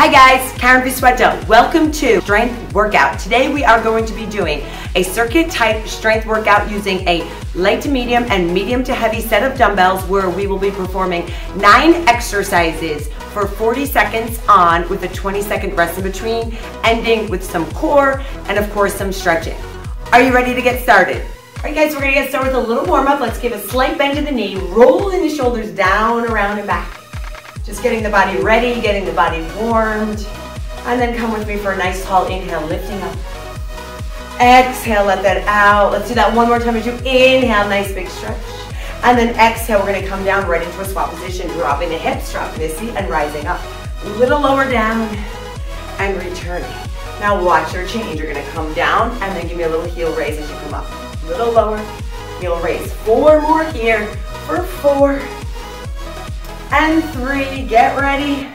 Hi guys, Karen Vizueta. Welcome to Strength Workout. Today we are going to be doing a circuit type strength workout using a light to medium and medium to heavy set of dumbbells where we will be performing 9 exercises for 40 seconds on with a 20-second rest in between, ending with some core and of course some stretching. Are you ready to get started? All right guys, we're gonna get started with a little warm up. Let's give a slight bend in the knee, rolling the shoulders down, around and back. Just getting the body ready, getting the body warmed. And then come with me for a nice tall inhale, lifting up. Exhale, let that out. Let's do that one more time as you inhale, nice big stretch. And then exhale, we're gonna come down right into a squat position, dropping the hips, dropping the seat, and rising up. A little lower down and returning. Now watch your change. You're gonna come down and then give me a little heel raise as you come up. A little lower, heel raise. 4 more here for 4 and 3. Get ready.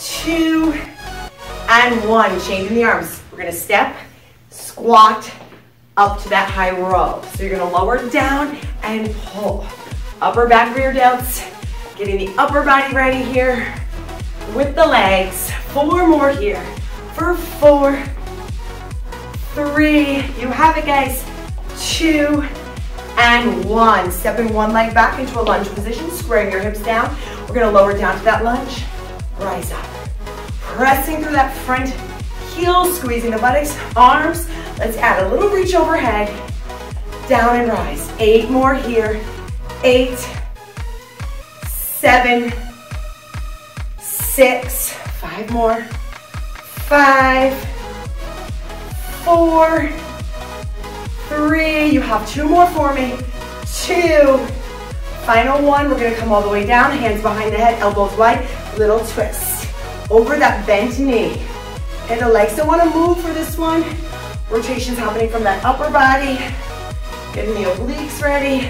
2 and 1. Changing the arms. We're going to step, squat up to that high row. So you're going to lower down and pull. Upper back rear delts. Getting the upper body ready here with the legs. 4 more here for 4, 3. You have it, guys. 2 and 1. Stepping one leg back into a lunge position, squaring your hips down. We're going to lower down to that lunge, rise up. Pressing through that front heel, squeezing the buttocks, arms. Let's add a little reach overhead, down and rise. 8 more here. 8, 7, 6, 5 more, 5, 4, 3, you have 2 more for me, 2, final 1, we're gonna come all the way down, hands behind the head, elbows wide, little twist, over that bent knee, and the legs don't wanna move for this one, rotations happening from that upper body, getting the obliques ready,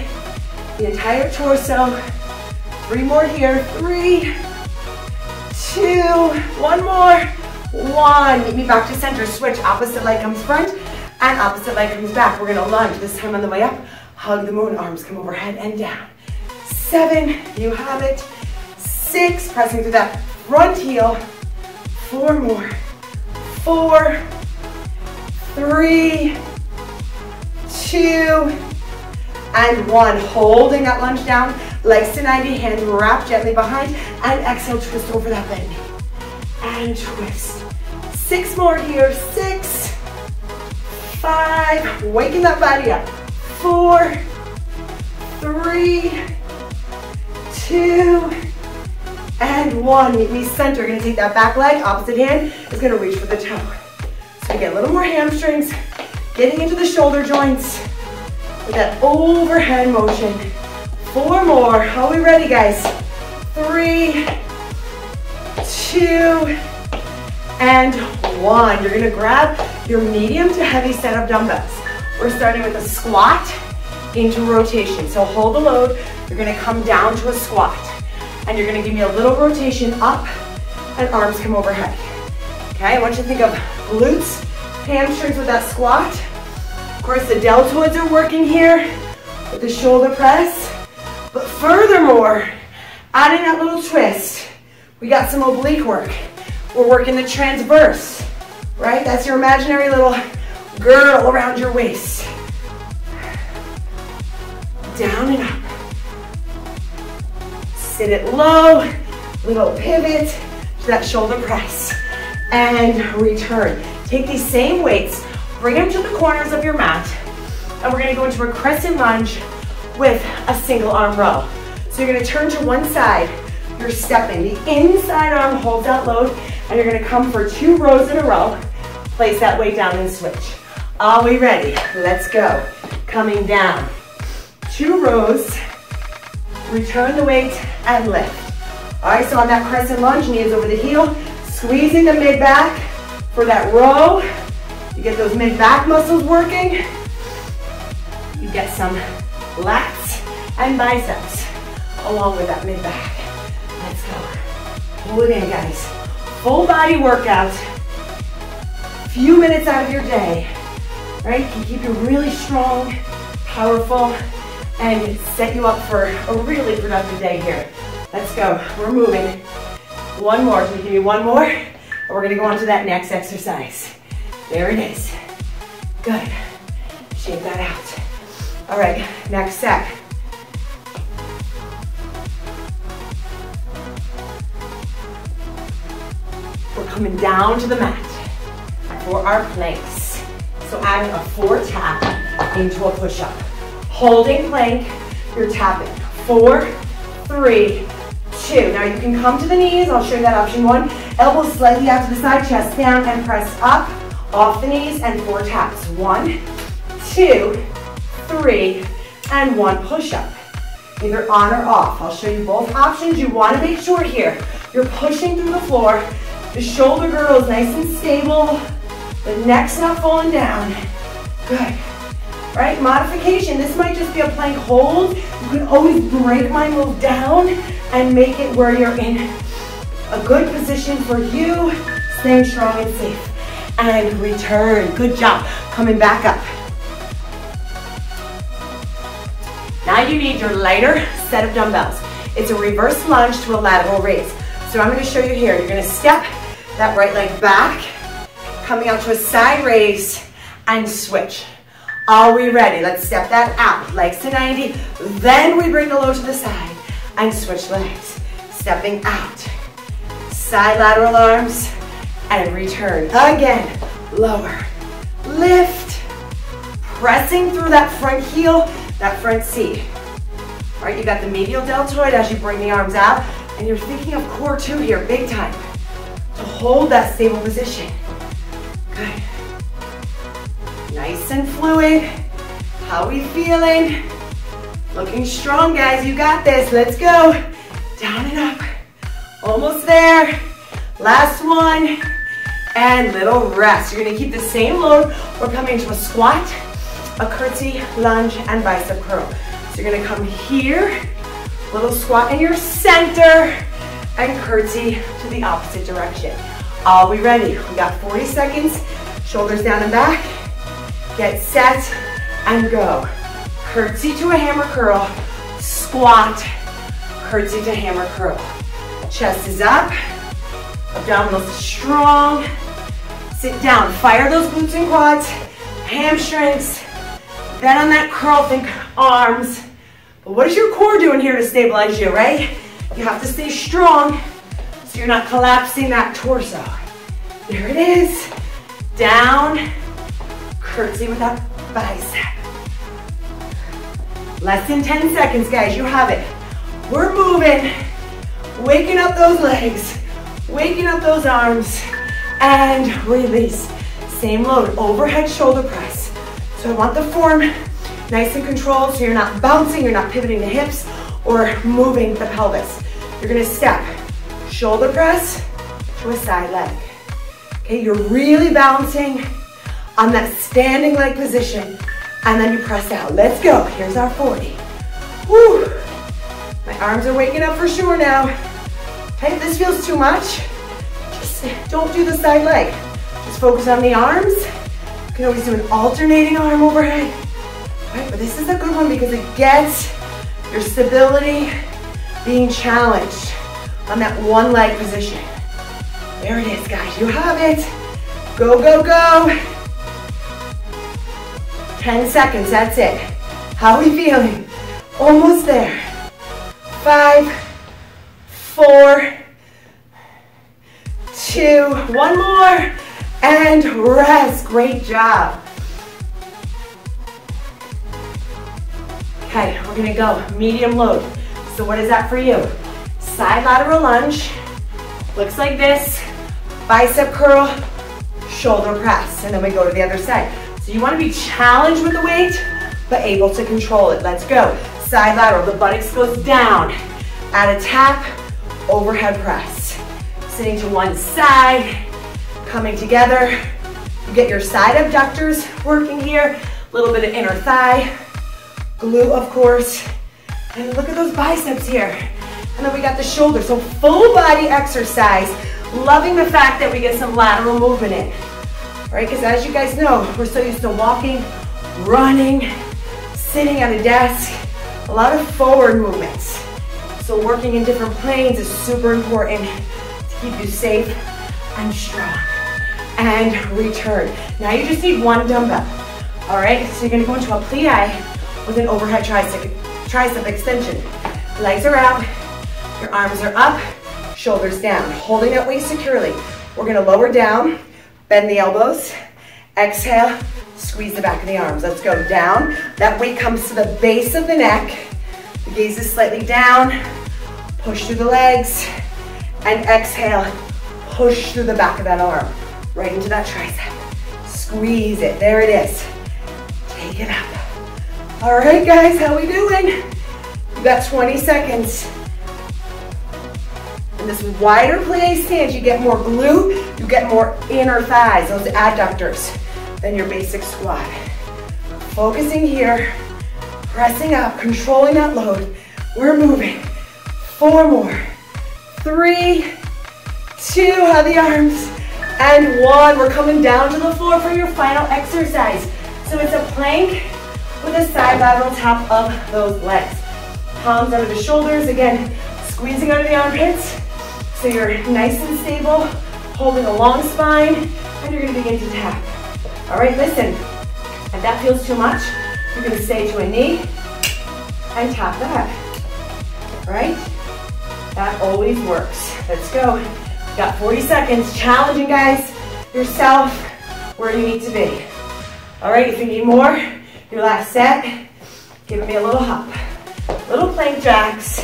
the entire torso, 3 more here, 3, 2, 1 more, 1, meet me back to center, switch, opposite leg comes front, and opposite leg comes back. We're gonna lunge this time on the way up. Hug the moon, arms come overhead and down. 7, you have it. 6, pressing through that front heel. 4 more. 4, 3, 2, and 1. Holding that lunge down. Legs to 90, hands wrap gently behind. And exhale, twist over that bend knee. And twist. 6 more here. 6. 5, waking that body up. 4, 3, 2, and 1. Meet me center. You're gonna take that back leg, opposite hand is gonna reach for the toe. So again, a little more hamstrings, getting into the shoulder joints with that overhand motion. 4 more. Are we ready, guys? 3, 2, and 1. You're gonna grab your medium to heavy set of dumbbells. We're starting with a squat into rotation. So hold the load. You're gonna come down to a squat. And you're gonna give me a little rotation up and arms come overhead. Okay, I want you to think of glutes, hamstrings with that squat. Of course, the deltoids are working here with the shoulder press. But furthermore, adding that little twist, we got some oblique work. We're working the transverse. Right? That's your imaginary little girdle around your waist. Down and up. Sit it low. Little pivot to that shoulder press. And return. Take these same weights, bring them to the corners of your mat, and we're going to go into a crescent lunge with a single arm row. So you're going to turn to one side. You're stepping. The inside arm holds that load, and you're going to come for 2 rows in a row. Place that weight down and switch. Are we ready? Let's go. Coming down. 2 rows. Return the weight and lift. All right, so on that crescent lunge, knees over the heel, squeezing the mid-back for that row. You get those mid-back muscles working. You get some lats and biceps along with that mid-back. Let's go. Hold it in, guys. Full body workout, few minutes out of your day, right? Can keep you really strong, powerful, and set you up for a really productive day here. Let's go, we're moving. 1 more, can you give me 1 more? We're gonna go on to that next exercise. There it is. Good. Shake that out. All right, next set. We're coming down to the mat for our planks. So adding a 4 tap into a push-up. Holding plank, you're tapping. 4, 3, 2. Now you can come to the knees. I'll show you that option one. Elbows slightly out to the side, chest down and press up. Off the knees and 4 taps. 1, 2, 3, and 1 push-up. Either on or off. I'll show you both options. You want to make sure here you're pushing through the floor. The shoulder girdle is nice and stable. The neck's not falling down. Good. Right, modification. This might just be a plank hold. You can always break my move down and make it where you're in a good position for you, staying strong and safe. And return. Good job. Coming back up. Now you need your lighter set of dumbbells. It's a reverse lunge to a lateral raise. So I'm going to show you here. You're going to step that right leg back, coming out to a side raise, and switch. Are we ready? Let's step that out. Legs to 90. Then we bring the low to the side and switch legs. Stepping out. Side lateral arms and return. Again, lower. Lift. Pressing through that front heel, that front seat. All right, you got the medial deltoid as you bring the arms out. And you're thinking of core two here, big time. To hold that stable position. Good. Nice and fluid. How we feeling? Looking strong, guys. You got this. Let's go. Down and up. Almost there. Last one. And little rest. You're going to keep the same load. We're coming into a squat, a curtsy, lunge, and bicep curl. So you're going to come here, little squat in your center, and curtsy to the opposite direction. Are we ready? We got 40 seconds. Shoulders down and back. Get set and go. Curtsy to a hammer curl, squat, curtsy to hammer curl. Chest is up, abdominals strong. Sit down, fire those glutes and quads, hamstrings. Then on that curl, think arms. But what is your core doing here to stabilize you, right? You have to stay strong so you're not collapsing that torso. There it is, down. Curtsy with that bicep. Less than 10 seconds, guys. You have it. We're moving. Waking up those legs. Waking up those arms. And release. Same load. Overhead shoulder press. So I want the form nice and controlled so you're not bouncing, you're not pivoting the hips or moving the pelvis. You're going to step. Shoulder press to a side leg. Okay, you're really balancing on that standing leg position, and then you press out. Let's go. Here's our 40. Woo! My arms are waking up for sure now. Okay, if this feels too much, just don't do the side leg. Just focus on the arms. You can always do an alternating arm overhead. All right, but this is a good one because it gets your stability being challenged on that one leg position. There it is, guys. You have it. Go, go, go. 10 seconds, that's it. How are we feeling? Almost there. 5, 4, 2, 1 more, and rest. Great job. Okay, we're gonna go medium load. So what is that for you? Side lateral lunge, looks like this. Bicep curl, shoulder press, and then we go to the other side. So you want to be challenged with the weight, but able to control it. Let's go. Side lateral, the buttocks goes down. Add a tap, overhead press. Sitting to one side, coming together. You get your side abductors working here. A little bit of inner thigh, glute of course. And look at those biceps here. And then we got the shoulder. So full body exercise. Loving the fact that we get some lateral movement in. Right, because as you guys know, we're so used to walking, running, sitting at a desk, a lot of forward movements. So working in different planes is super important to keep you safe and strong. And return. Now you just need one dumbbell. All right, so you're gonna go into a plie with an overhead tricep extension. Legs are out, your arms are up, shoulders down. Holding that weight securely. We're gonna lower down, bend the elbows, exhale, squeeze the back of the arms. Let's go down. That weight comes to the base of the neck. The gaze is slightly down. Push through the legs. And exhale, push through the back of that arm. Right into that tricep. Squeeze it. There it is. Take it up. All right, guys, how we doing? You've got 20 seconds. In this wider plie stance, you get more glute, you get more inner thighs, those adductors, than your basic squat. Focusing here, pressing up, controlling that load. We're moving. 4 more. 3, 2, have the arms, and 1. We're coming down to the floor for your final exercise. So it's a plank with a side body on top of those legs. Palms under the shoulders, again, squeezing under the armpits. So you're nice and stable, holding a long spine, and you're gonna begin to tap. All right, listen, if that feels too much, you're gonna stay to a knee and tap that. All right? That always works. Let's go. You've got 40 seconds. Challenging, guys, yourself where you need to be. All right, if you need more, your last set, give me a little hop. Little plank jacks.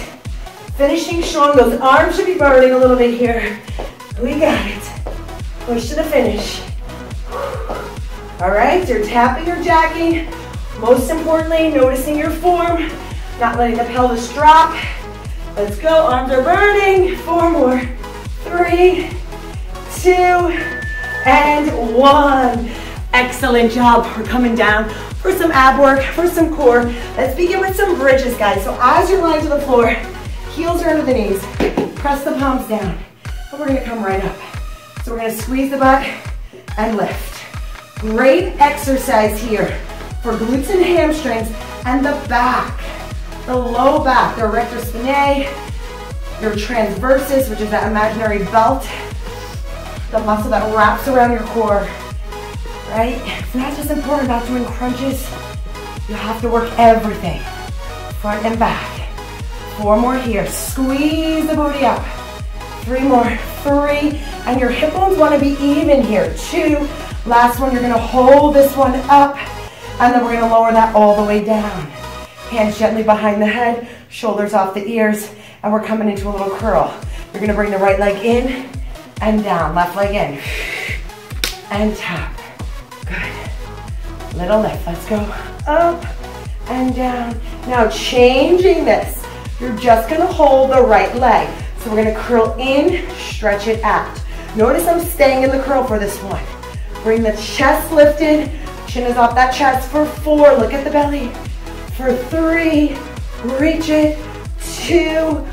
Finishing strong. Those arms should be burning a little bit here. We got it. Push to the finish. All right, you're tapping, you're jacking. Most importantly, noticing your form, not letting the pelvis drop. Let's go, arms are burning. 4 more, 3, 2, and 1. Excellent job. We're coming down for some ab work, for some core. Let's begin with some bridges, guys. So as you're lying to the floor, heels are under the knees. Press the palms down, and we're gonna come right up. So we're gonna squeeze the butt and lift. Great exercise here for glutes and hamstrings and the back. The low back, the erector spinae, your transversus, which is that imaginary belt, the muscle that wraps around your core, right? It's not just important about doing crunches. You have to work everything, front and back. 4 more here, squeeze the booty up. 3 more, 3, and your hip bones wanna be even here. 2, last one, you're gonna hold this one up, and then we're gonna lower that all the way down. Hands gently behind the head, shoulders off the ears, and we're coming into a little curl. You're gonna bring the right leg in and down, left leg in, and tap. Good. Little lift, let's go up and down. Now changing this, you're just gonna hold the right leg. So we're gonna curl in, stretch it out. Notice I'm staying in the curl for this one. Bring the chest lifted, chin is off that chest for 4, look at the belly. For 3, reach it, 2,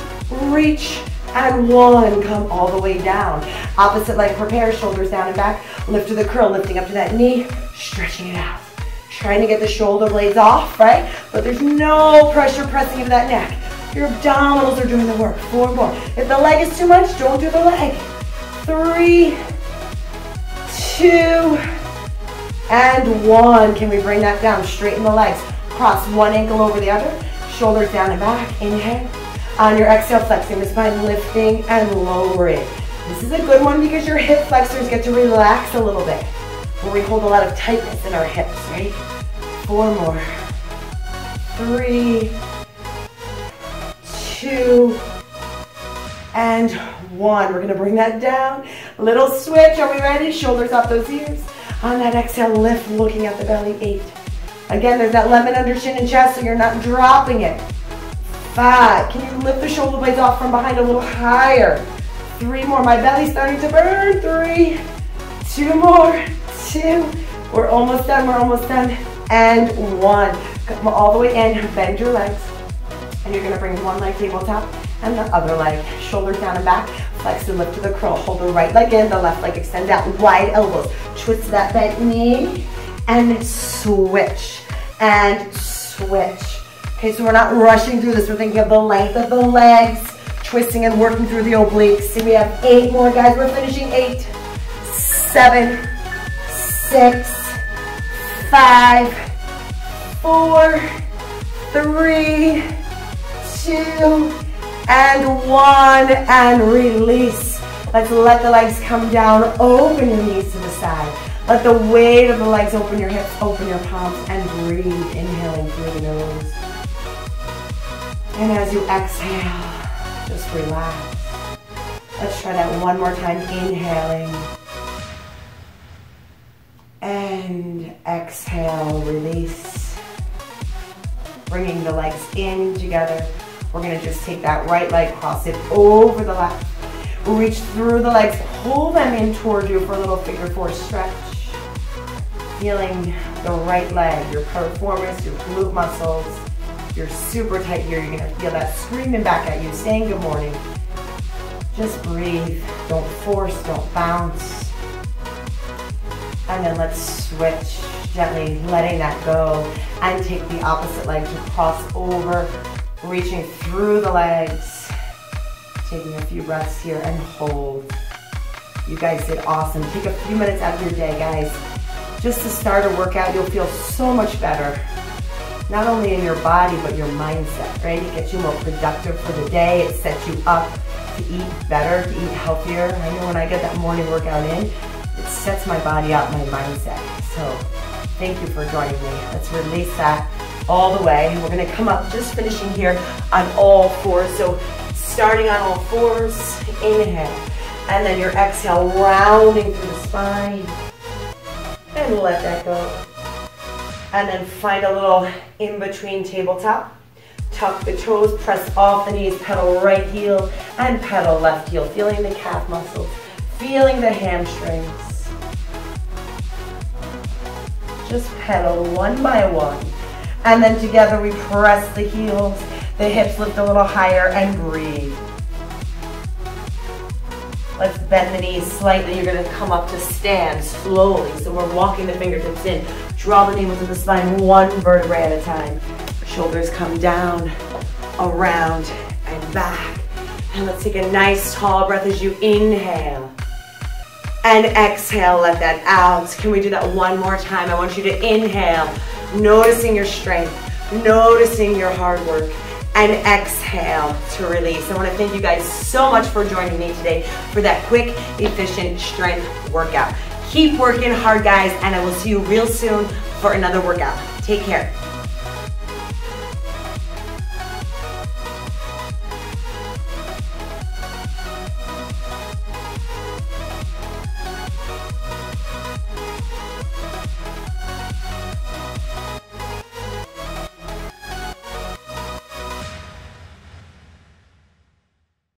reach, and 1. Come all the way down. Opposite leg, prepare, shoulders down and back. Lift to the curl, lifting up to that knee, stretching it out. Trying to get the shoulder blades off, right? But there's no pressure pressing into that neck. Your abdominals are doing the work. 4 more. If the leg is too much, don't do the leg. 3, 2, and 1. Can we bring that down? Straighten the legs. Cross one ankle over the other, shoulders down and back, inhale. On your exhale, flexing the spine, lifting and lowering. This is a good one because your hip flexors get to relax a little bit, where we hold a lot of tightness in our hips, right? 4 more. 3, 2, and 1. We're gonna bring that down. Little switch, are we ready? Shoulders off those ears. On that exhale, lift, looking at the belly, 8. Again, there's that lemon under chin and chest, so you're not dropping it. 5, can you lift the shoulder blades off from behind a little higher? 3 more, my belly's starting to burn. 3, 2 more, 2. We're almost done, we're almost done. And 1, come all the way in, bend your legs. And you're gonna bring one leg tabletop and the other leg. Shoulders down and back, flex and lift to the curl. Hold the right leg in, the left leg extend out, wide elbows. Twist that bent knee. And switch, and switch. Okay, so we're not rushing through this. We're thinking of the length of the legs, twisting and working through the obliques. See, we have 8 more, guys. We're finishing 8. 7, 6, 5, 4, 3, 2, and 1, and release. Let's let the legs come down, open your knees to the side. Let the weight of the legs open your hips, open your palms, and breathe. Inhaling through the nose. And as you exhale, just relax. Let's try that one more time. Inhaling. And exhale, release. Bringing the legs in together. We're going to just take that right leg, cross it over the left. Reach through the legs, pull them in toward you for a little figure 4 stretch. Feeling the right leg, your piriformis, your glute muscles, you're super tight here. You're gonna feel that screaming back at you, saying good morning. Just breathe, don't force, don't bounce. And then let's switch, gently letting that go, and take the opposite leg to cross over, reaching through the legs, taking a few breaths here and hold. You guys did awesome. Take a few minutes out of your day, guys, just to start a workout. You'll feel so much better, not only in your body, but your mindset, right? It gets you more productive for the day. It sets you up to eat better, to eat healthier. I know when I get that morning workout in, it sets my body up, my mindset. So thank you for joining me. Let's release that all the way. And we're gonna come up, just finishing here on all fours. So starting on all fours, inhale. And then your exhale, rounding through the spine. And let that go. And then find a little in-between tabletop. Tuck the toes, press off the knees, pedal right heel and pedal left heel. Feeling the calf muscles, feeling the hamstrings. Just pedal one by one. And then together we press the heels, the hips lift a little higher, and breathe. Let's bend the knees slightly. You're gonna come up to stand slowly. So we're walking the fingertips in. Draw the knee into the spine, one vertebrae at a time. Shoulders come down, around, and back. And let's take a nice tall breath as you inhale. And exhale, let that out. Can we do that one more time? I want you to inhale, noticing your strength, noticing your hard work. And exhale to release. I want to thank you guys so much for joining me today for that quick, efficient strength workout. Keep working hard, guys, and I will see you real soon for another workout. Take care.